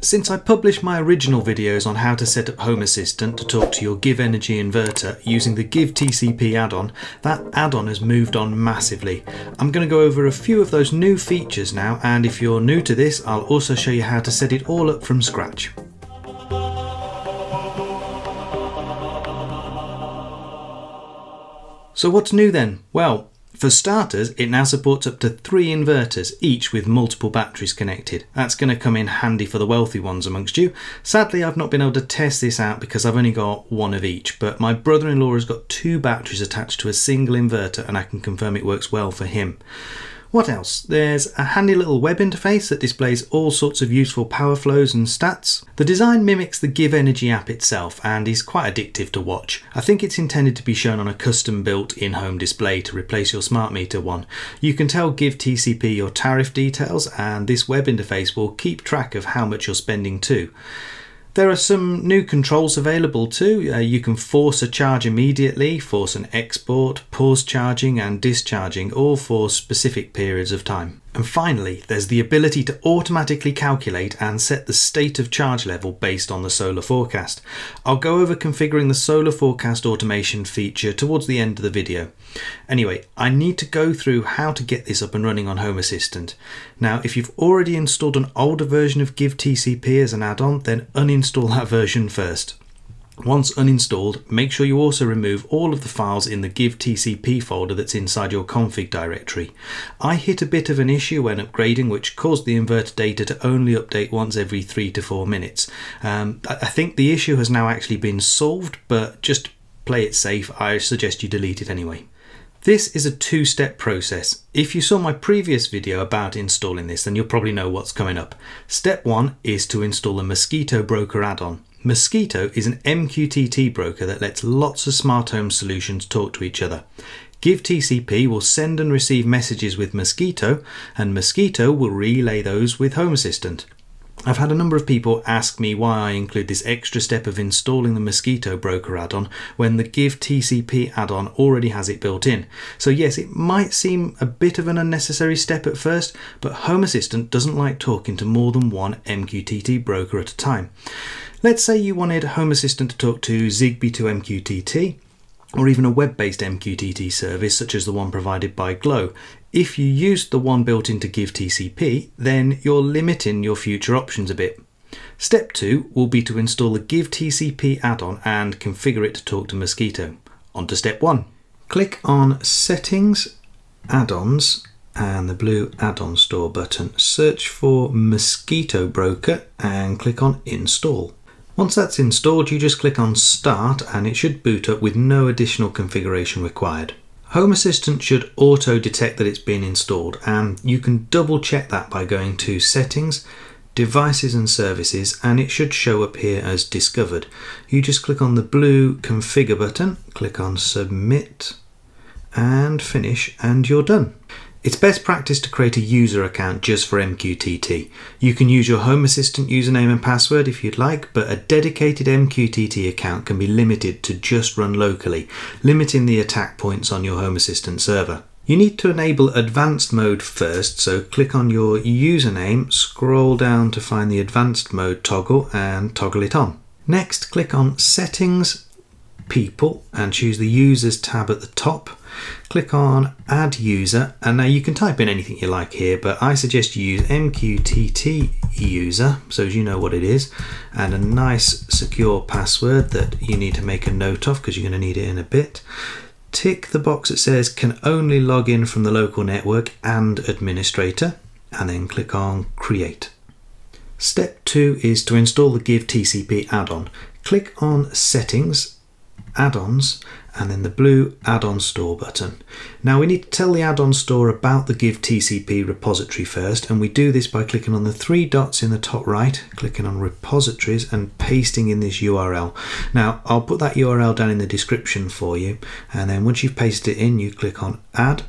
Since I published my original videos on how to set up Home Assistant to talk to your GivEnergy inverter using the GivTCP add-on, that add-on has moved on massively. I'm going to go over a few of those new features now, and if you're new to this, I'll also show you how to set it all up from scratch. So what's new then? Well, for starters, it now supports up to 3 inverters, each with multiple batteries connected. That's going to come in handy for the wealthy ones amongst you. Sadly, I've not been able to test this out because I've only got one of each, but my brother-in-law has got 2 batteries attached to a single inverter and I can confirm it works well for him. What else? There's a handy little web interface that displays all sorts of useful power flows and stats. The design mimics the GivEnergy app itself and is quite addictive to watch. I think it's intended to be shown on a custom built in-home display to replace your smart meter one. You can tell GivTCP your tariff details and this web interface will keep track of how much you're spending too. There are some new controls available too. You can force a charge immediately, force an export, pause charging and discharging, all for specific periods of time. And finally, there's the ability to automatically calculate and set the state of charge level based on the solar forecast. I'll go over configuring the solar forecast automation feature towards the end of the video. Anyway, I need to go through how to get this up and running on Home Assistant. Now, if you've already installed an older version of GivTCP as an add-on, then uninstall that version first. Once uninstalled, make sure you also remove all of the files in the GivTCP folder that's inside your config directory. I hit a bit of an issue when upgrading which caused the inverter data to only update once every 3 to 4 minutes. I think the issue has now actually been solved, but just to play it safe, I suggest you delete it anyway. This is a 2-step process. If you saw my previous video about installing this, then you'll probably know what's coming up. Step 1 is to install the Mosquitto Broker add-on. Mosquitto is an MQTT broker that lets lots of smart home solutions talk to each other. GivTCP will send and receive messages with Mosquitto, and Mosquitto will relay those with Home Assistant. I've had a number of people ask me why I include this extra step of installing the Mosquitto Broker add-on when the GivTCP add-on already has it built in. So yes, it might seem a bit of an unnecessary step at first, but Home Assistant doesn't like talking to more than one MQTT broker at a time. Let's say you wanted Home Assistant to talk to Zigbee2MQTT, or even a web-based MQTT service such as the one provided by Glow. If you used the one built into GivTCP, then you're limiting your future options a bit. Step 2 will be to install the GivTCP add-on and configure it to talk to Mosquitto. On to Step 1. Click on Settings, Add-ons, and the blue add-on store button. Search for Mosquitto Broker and click on Install. Once that's installed, you just click on Start and it should boot up with no additional configuration required. Home Assistant should auto-detect that it's been installed, and you can double-check that by going to Settings, Devices and Services, and it should show up here as Discovered. You just click on the blue Configure button, click on Submit and Finish, and you're done. It's best practice to create a user account just for MQTT. You can use your Home Assistant username and password if you'd like, but a dedicated MQTT account can be limited to just run locally, limiting the attack points on your Home Assistant server. You need to enable advanced mode first, so click on your username, scroll down to find the advanced mode toggle and toggle it on. Next, click on Settings, People, and choose the Users tab at the top. Click on Add User, and now you can type in anything you like here, but I suggest you use MQTT user so as you know what it is, and a nice secure password that you need to make a note of because you're going to need it in a bit. Tick the box that says can only log in from the local network and administrator, and then click on Create. Step 2 is to install the GivTCP add-on. Click on Settings, Add-ons, and then the blue add-on store button. Now we need to tell the add-on store about the GivTCP repository first, and we do this by clicking on the 3 dots in the top right, clicking on Repositories and pasting in this URL. Now I'll put that URL down in the description for you, and then once you've pasted it in, you click on Add,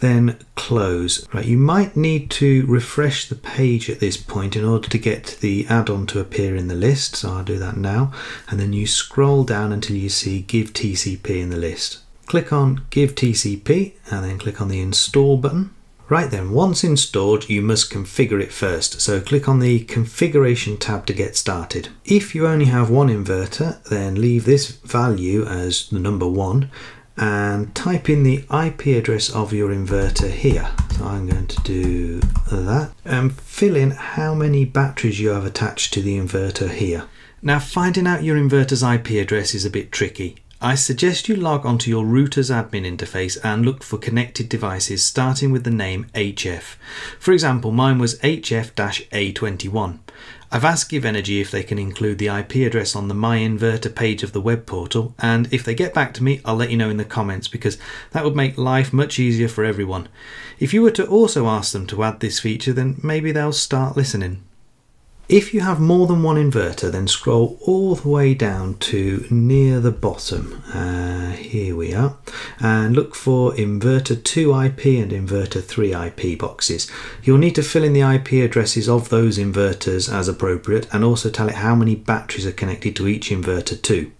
then Close. Right, you might need to refresh the page at this point in order to get the add-on to appear in the list, so I'll do that now, and then you scroll down until you see GivTCP in the list. Click on GivTCP and then click on the Install button. Right then, once installed, you must configure it first. So click on the configuration tab to get started. If you only have one inverter, then leave this value as the number 1 and type in the IP address of your inverter here. So I'm going to do that and fill in how many batteries you have attached to the inverter here. Now, finding out your inverter's IP address is a bit tricky. I suggest you log onto your router's admin interface and look for connected devices starting with the name HF. For example, mine was HF-A21. I've asked GivEnergy if they can include the IP address on the My Inverter page of the web portal, and if they get back to me, I'll let you know in the comments, because that would make life much easier for everyone. If you were to also ask them to add this feature, then maybe they'll start listening. If you have more than one inverter, then scroll all the way down to near the bottom, here we are, and look for inverter 2 IP and inverter 3 IP boxes. You'll need to fill in the IP addresses of those inverters as appropriate, and also tell it how many batteries are connected to each inverter 2.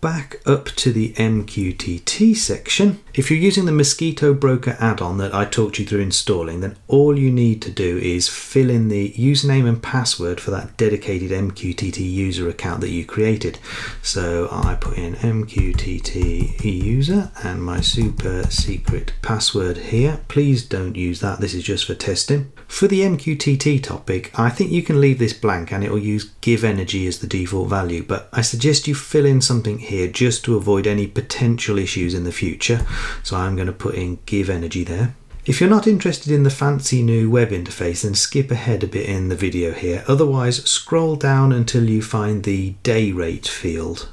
Back up to the MQTT section. If you're using the Mosquitto Broker add-on that I talked you through installing, then all you need to do is fill in the username and password for that dedicated MQTT user account that you created. So I put in MQTT user and my super secret password here. Please don't use that, this is just for testing. For the MQTT topic, I think you can leave this blank and it will use GivEnergy as the default value, but I suggest you fill in something here just to avoid any potential issues in the future. So I'm going to put in GivEnergy there. If you're not interested in the fancy new web interface, then skip ahead a bit in the video here. Otherwise, scroll down until you find the day rate field.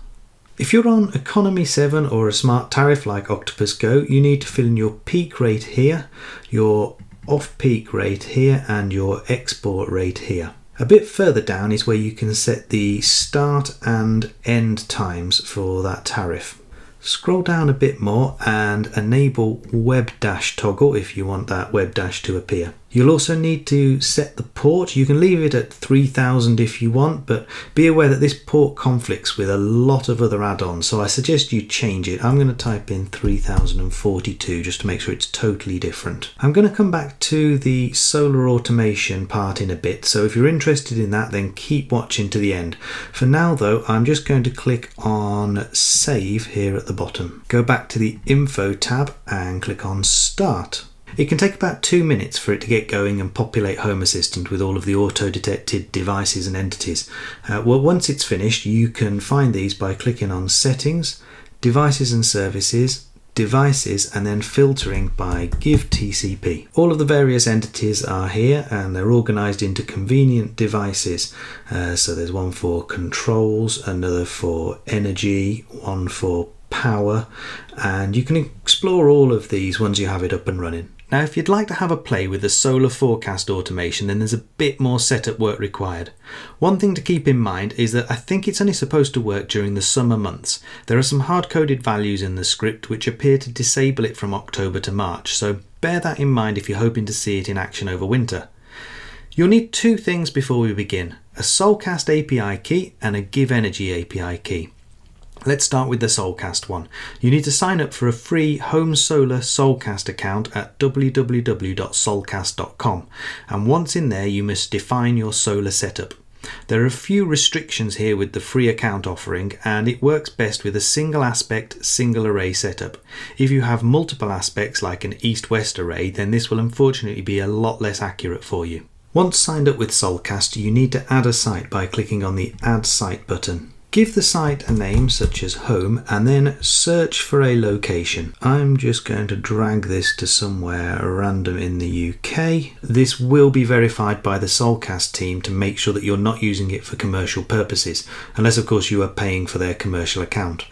If you're on Economy 7 or a smart tariff like Octopus Go, you need to fill in your peak rate here, your off-peak rate here, and your export rate here. A bit further down is where you can set the start and end times for that tariff. Scroll down a bit more and enable web dash toggle if you want that web dash to appear. You'll also need to set the port. You can leave it at 3000 if you want, but be aware that this port conflicts with a lot of other add-ons, so I suggest you change it. I'm going to type in 3042 just to make sure it's totally different. I'm going to come back to the solar automation part in a bit, so if you're interested in that, then keep watching to the end. For now though, I'm just going to click on save here at the bottom. Go back to the info tab and click on start. It can take about 2 minutes for it to get going and populate Home Assistant with all of the auto-detected devices and entities. Well, once it's finished, you can find these by clicking on Settings, Devices and Services, Devices, and then filtering by GivTCP. All of the various entities are here and they're organized into convenient devices. So there's one for controls, another for energy, one for power, and you can explore all of these once you have it up and running. Now, if you'd like to have a play with the solar forecast automation, then there's a bit more setup work required. One thing to keep in mind is that I think it's only supposed to work during the summer months. There are some hard-coded values in the script which appear to disable it from October to March, so bear that in mind if you're hoping to see it in action over winter. You'll need 2 things before we begin: a Solcast API key and a GivEnergy API key. Let's start with the Solcast one. You need to sign up for a free Home Solar Solcast account at www.solcast.com, and once in there you must define your solar setup. There are a few restrictions here with the free account offering, and it works best with a single aspect, single array setup. If you have multiple aspects like an east-west array, then this will unfortunately be a lot less accurate for you. Once signed up with Solcast, you need to add a site by clicking on the Add Site button. Give the site a name such as home and then search for a location. I'm just going to drag this to somewhere random in the UK. This will be verified by the Solcast team to make sure that you're not using it for commercial purposes, unless of course you are paying for their commercial account.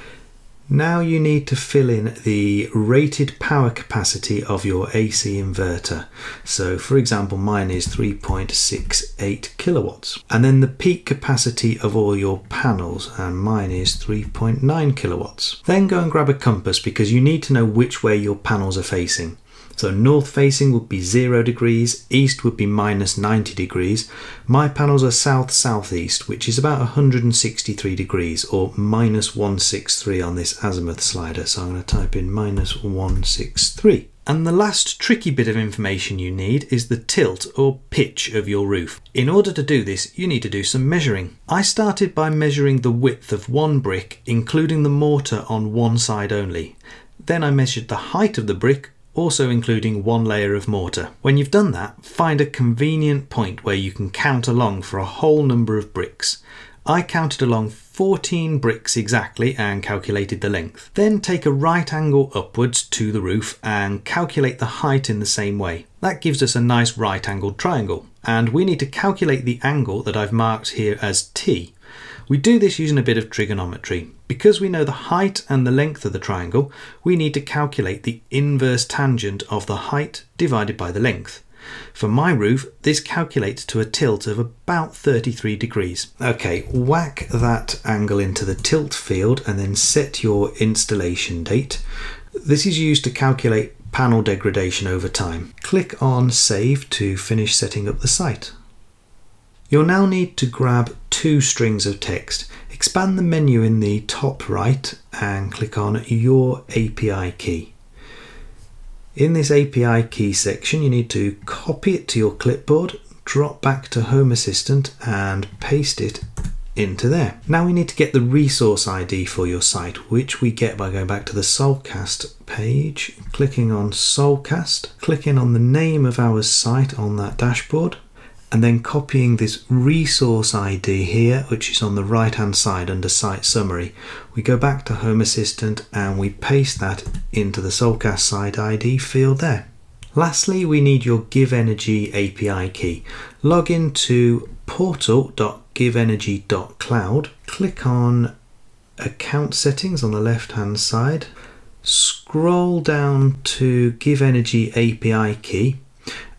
Now you need to fill in the rated power capacity of your AC inverter. So for example, mine is 3.68 kilowatts. And then the peak capacity of all your panels, and mine is 3.9 kilowatts. Then go and grab a compass, because you need to know which way your panels are facing. So north facing would be 0 degrees, east would be -90 degrees. My panels are south-southeast, which is about 163 degrees or -163 on this azimuth slider. So I'm going to type in -163. And the last tricky bit of information you need is the tilt or pitch of your roof. In order to do this, you need to do some measuring. I started by measuring the width of one brick, including the mortar on one side only. Then I measured the height of the brick, also including one layer of mortar. When you've done that, find a convenient point where you can count along for a whole number of bricks. I counted along 14 bricks exactly and calculated the length. Then take a right angle upwards to the roof and calculate the height in the same way. That gives us a nice right angled triangle. And we need to calculate the angle that I've marked here as T. We do this using a bit of trigonometry. Because we know the height and the length of the triangle, we need to calculate the inverse tangent of the height divided by the length. For my roof, this calculates to a tilt of about 33 degrees. Okay, whack that angle into the tilt field and then set your installation date. This is used to calculate panel degradation over time. Click on Save to finish setting up the site. You'll now need to grab two strings of text. Expand the menu in the top right and click on Your API Key. In this API key section, you need to copy it to your clipboard, drop back to Home Assistant and paste it into there. Now we need to get the resource ID for your site, which we get by going back to the Solcast page, clicking on Solcast, clicking on the name of our site on that dashboard, and then copying this resource ID here, which is on the right hand side under site summary. We go back to Home Assistant and we paste that into the Solcast site ID field there. Lastly, we need your GivEnergy API key. Log into portal.givenergy.cloud, click on account settings on the left hand side, scroll down to GivEnergy API key,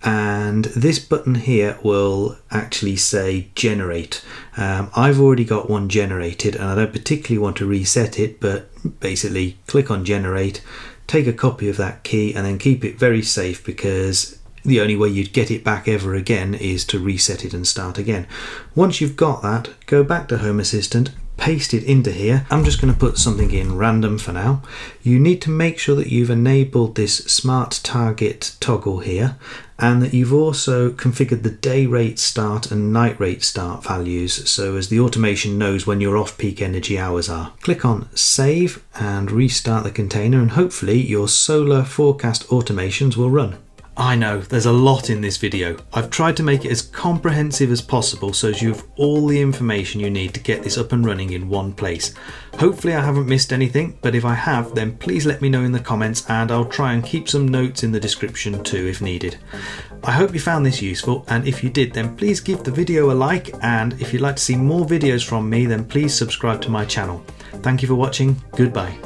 and this button here will actually say generate. I've already got one generated and I don't particularly want to reset it, but basically click on generate, take a copy of that key and then keep it very safe, because the only way you'd get it back ever again is to reset it and start again. Once you've got that, go back to Home Assistant, paste it into here. I'm just going to put something in random for now. You need to make sure that you've enabled this smart target toggle here, and that you've also configured the day rate start and night rate start values, so as the automation knows when your off-peak energy hours are. Click on Save and restart the container, and hopefully your solar forecast automations will run. I know, there's a lot in this video. I've tried to make it as comprehensive as possible so as you have all the information you need to get this up and running in one place. Hopefully I haven't missed anything, but if I have, then please let me know in the comments and I'll try and keep some notes in the description too if needed. I hope you found this useful, and if you did, then please give the video a like, and if you'd like to see more videos from me, then please subscribe to my channel. Thank you for watching, goodbye.